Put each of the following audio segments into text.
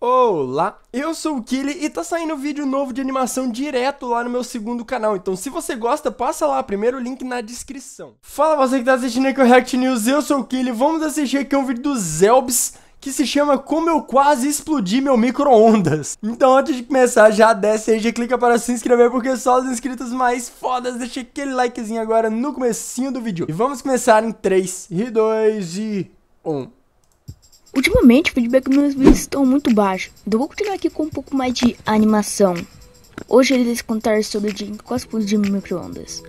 Olá, eu sou o Killy e tá saindo vídeo novo de animação direto lá no meu segundo canal, então se você gosta, passa lá, primeiro link na descrição. Fala você que tá assistindo aqui o React News, eu sou o Killy, vamos assistir aqui um vídeo do Zellbs que se chama Como Eu Quase Explodi Meu Micro-Ondas. Então antes de começar, já desce aí, já clica para se inscrever, porque só os inscritos mais fodas, deixa aquele likezinho agora no comecinho do vídeo. E vamos começar em 3, e 2, e 1. Ultimamente, o feedback dos meus vídeos estão muito baixo, então vou continuar aqui com um pouco mais de animação. Hoje eu irei contar sobre o dia que quase explodi meu micro-ondas.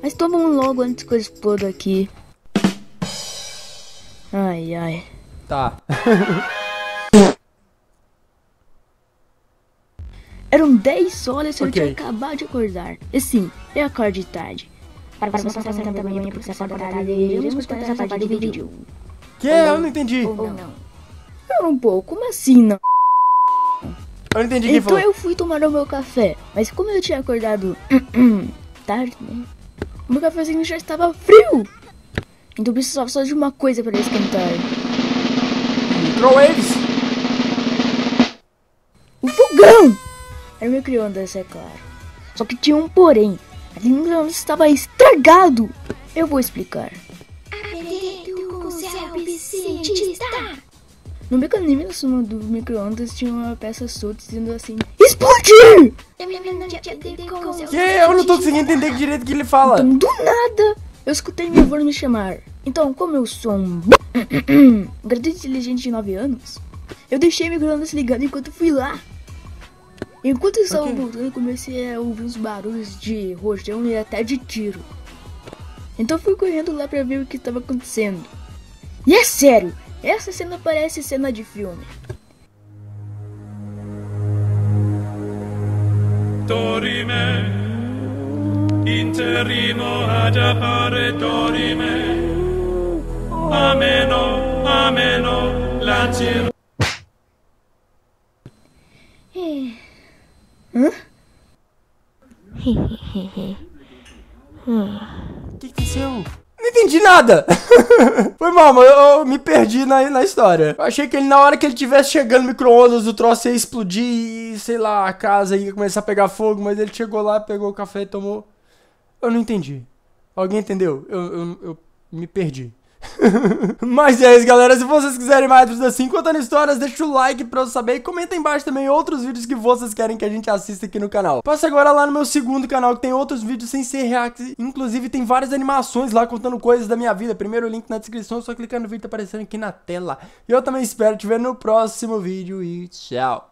Mas tomam logo antes que eu explodo aqui. Ai, ai. Tá. Eram 10 horas e eu tinha acabado de acordar. E sim, eu acordo de tarde. Para você passar a manhã, porque você acorda tarde, eu mesmo escutar essa parte do vídeo. Que? Eu não entendi. Ou não. Pera um pouco, como assim não? Eu não entendi quem falou. Então eu fui tomar o meu café, mas como eu tinha acordado tarde, né? O meu cafezinho já estava frio. Então eu precisava só de uma coisa para esquentar. Microwaves! O fogão! Era o micro-ondas, é claro. Só que tinha um porém. O micro-ondas estava estragado. Eu vou explicar. No mecanismo do micro-ondas tinha uma peça solta dizendo assim: explodir! Eu não tô conseguindo entender direito o que ele fala. Então, do nada, eu escutei meu avô me chamar. Então, como eu sou um garoto inteligente de 9 anos, eu deixei o micro-ondas ligado enquanto fui lá. Enquanto eu estava voltando, comecei a ouvir uns barulhos de rojão e até de tiro. Então fui correndo lá pra ver o que estava acontecendo. E é sério, essa cena parece cena de filme. Hã? Que aconteceu? Não entendi nada. Foi mal, mano, eu me perdi na história. Eu achei que ele, na hora que ele tivesse chegando no micro-ondas, o troço ia explodir e, sei lá, a casa ia começar a pegar fogo, mas ele chegou lá, pegou o café e tomou. Eu não entendi. Alguém entendeu? Eu me perdi. Mas é isso, galera. Se vocês quiserem mais vídeos assim contando histórias, deixa o like pra eu saber. E comenta aí embaixo também outros vídeos que vocês querem que a gente assista aqui no canal. Passa agora lá no meu segundo canal, que tem outros vídeos sem ser react. Inclusive tem várias animações lá contando coisas da minha vida. Primeiro link na descrição, é só clicar no vídeo que tá aparecendo aqui na tela. E eu também espero te ver no próximo vídeo. E tchau.